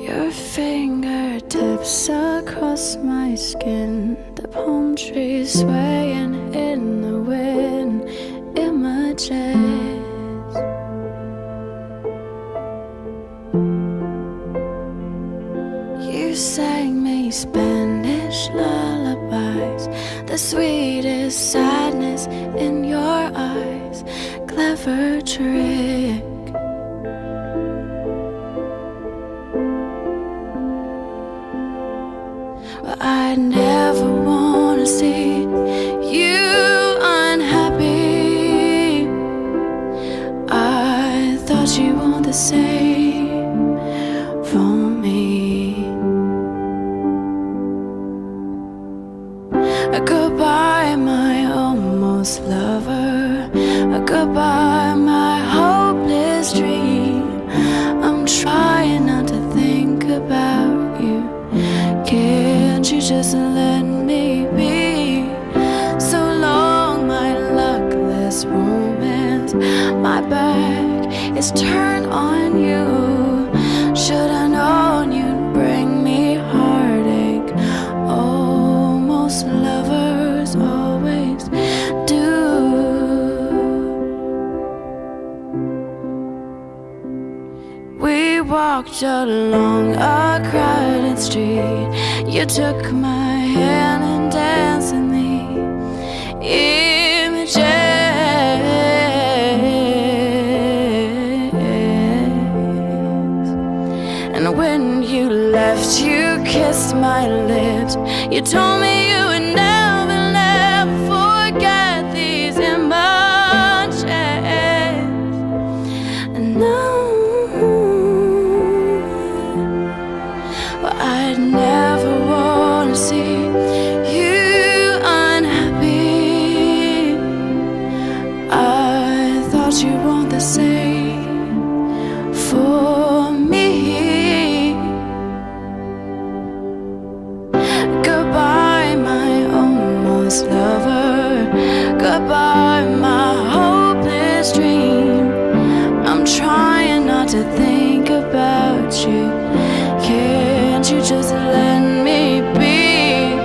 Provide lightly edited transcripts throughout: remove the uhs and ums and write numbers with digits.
Your fingertips across my skin, the palm trees swaying in the wind, images. You sang me Spanish lullabies, the sweetest sadness in your eyes, clever trick. I never wanna see you unhappy. I thought you wanted the same for me. Goodbye, my almost lover. Goodbye, my hopeless dream. I'm trying not to think about you. Can't you just let me be? So long, my luckless romance. My back is turned on you. Should I known you'd bring me heartache? Almost lovers always do. We walked along a crowded street. You took my hand and danced in the images. And when you left, you kissed my lips. You told me you would never, never forget these images. And now I never wanna see you unhappy. I thought you wanted the same for me. Goodbye, my almost lover. Goodbye, my hopeless dream. I'm trying not to think about you. You just let me be. So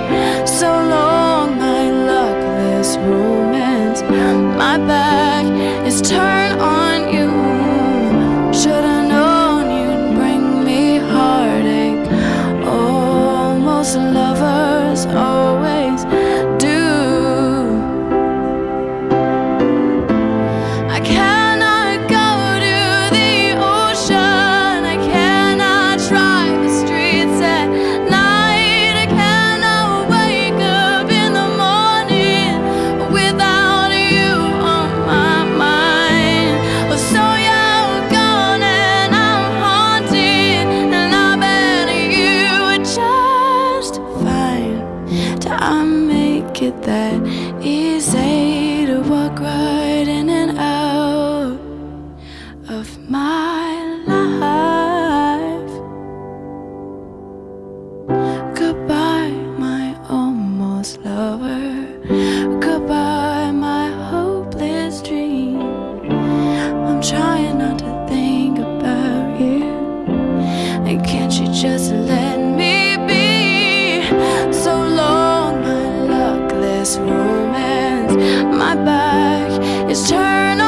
long, my luckless romance. My back is turned on you. Should I known you'd bring me heartache? Almost lovers always do. I can't. I make it that easy to walk right in and out of my life. Goodbye, my almost lover. Goodbye, my hopeless dream. I'm trying not to think about you. And can't you just let me be? So long, romance, my back is turned on.